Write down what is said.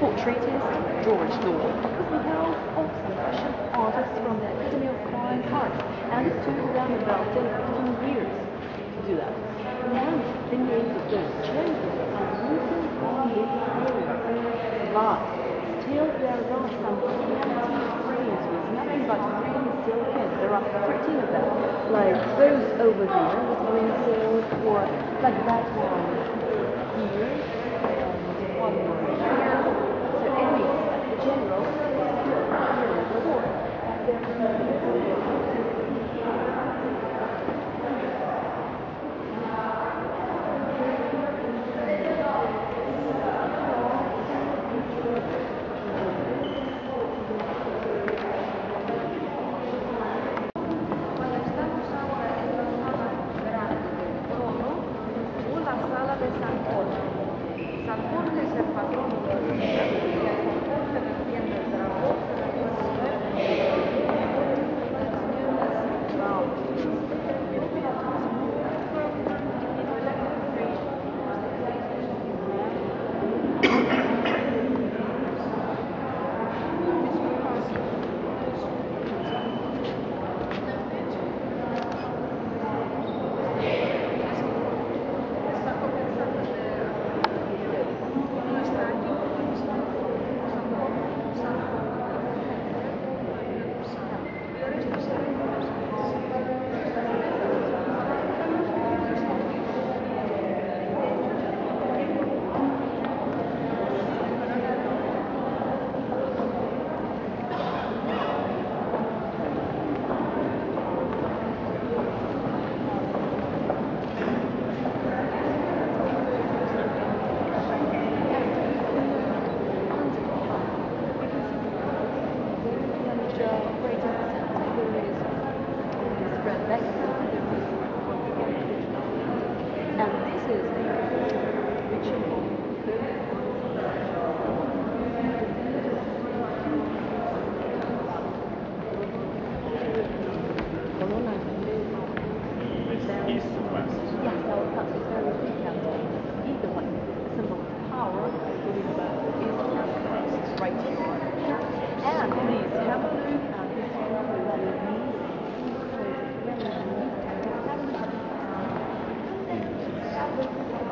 Portraitist George Dawe is the world's old-fashioned artist from the Academy of Fine Arts, and it took them about 10 years to do that. Now the names of those changes are written on his frames, but still there are some empty frames with nothing but green silk in. There are 13 of them, like those over there with green silk, or like that one here, and one more. Thank you.